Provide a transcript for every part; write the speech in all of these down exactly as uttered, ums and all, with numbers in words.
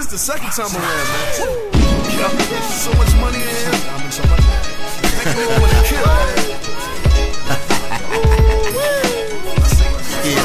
This is the second time around, man. Yeah. So much money in here. That girl was a killer. Yeah.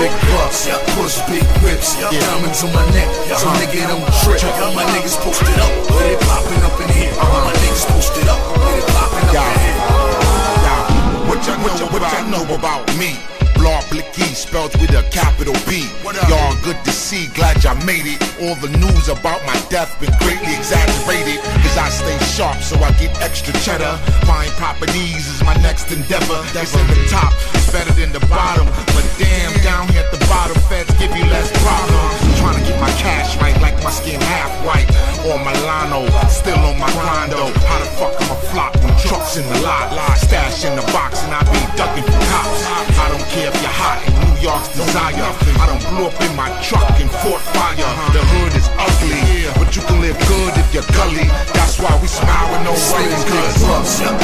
Big bucks, push big whips, diamonds on my neck, so nigga don't trip. My niggas posted up, with it popping up in here. My niggas posted up, with it popping up in here. What y'all know, what y'all know about me? Blahzay, spelled with a capital B. Y'all good to see, glad y'all made it. All the news about my death been greatly exaggerated, cause I stay sharp so I get extra cheddar. Fine properties is my next endeavor. That's in the top, better than the bottom. But damn, down here at the bottom, feds give you less problems. Trying to get my cash right, like my skin half white. Or Milano, still on my condo. How the fuck I'ma flop when trucks in the lot? Stash in the box and I be ducking from cops. I don't care if you're hot in New York's desire. I don't blow up in my truck and fort fire. The hood is ugly, but you can live good if you're gully. That's why we smile with no writing good.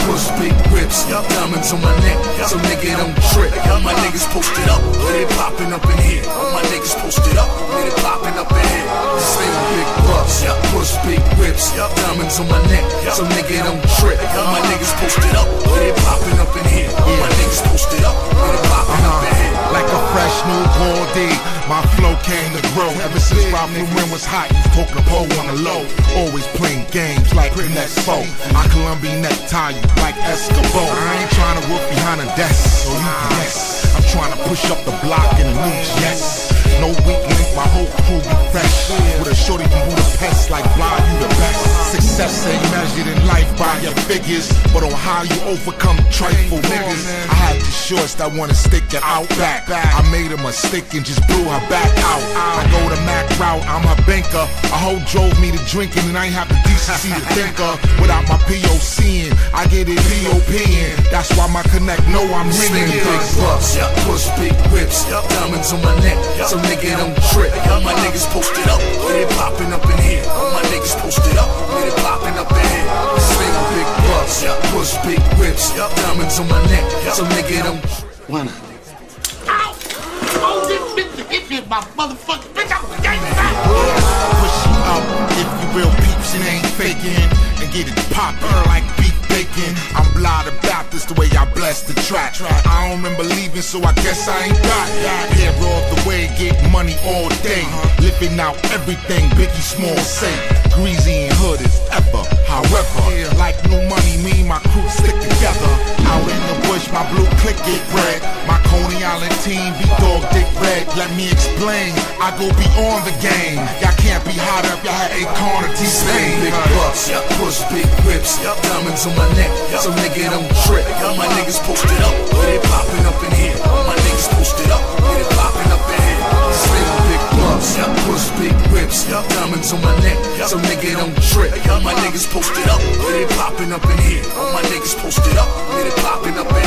Push big whips, diamonds on my neck, so nigga don't trip. My niggas posted up, they popping up in here. My niggas posted up, they popping up in here. Same big bucks, push big whips, diamonds on my neck, so nigga don't trip. My niggas posted up, they popping up in here. My niggas posted up, they popping up in here. Like a fresh new ball day, my flow came to grow. Ever since Rob Nguyen was hot, you poke the pole on the low. Always playing games like Nespo. I Colombian necktie you like Escobo. I ain't trying to work behind a desk, so you can guess. I'm trying to push up the block in a new yes. No weak link, my whole crew be fresh. With a shorty from Budapest, like Blah, you the best. Success ain't measured in life by your figures, but on how you overcome trifle niggas. I had the shorts that wanna stick it out back. I made a mistake and just blew her back out. I go the Mac route, I'm a banker. A hoe drove me to drinking and I ain't have the decency to think her. Without my P O C in, I get it P O P in. That's why my connect know I'm ringing. Big bucks, push big whips, diamonds on my neck. So nigga don't trip. My niggas posted up, they popping up in here. My niggas posted up, they popping up in here. Sling big bucks, push big whips, diamonds on my neck. So nigga don't trip. Ow! Oh, this bitch to get me in my motherfucking bitch. I'm getting back. Push up if you real peeps and ain't faking, and get it poppin' like beef bacon. I'm Blah the Baptist the way I bless the track. I don't remember leaving, so I guess I ain't got that. Yeah, raw of the way, get money all day. Living out everything Biggie Small say. Greasy and hood is ever, however. Like new money, me and my crew stick together. Out in the bush, my blue click get bread. My Coney Island team be dog dick red. Let me explain, I go beyond the game. Y'all can't be hot up, y'all had a corner T stain. Big bucks, push big whips, diamonds on my neck, so nigga don't trip. My niggas posted up, they popping up in here. My niggas posted up, they popping up in here. Sling big gloves, push big whips, diamonds on my neck, so nigga don't trip. My niggas posted up, they popping up in here. My niggas posted up, they popping up in here.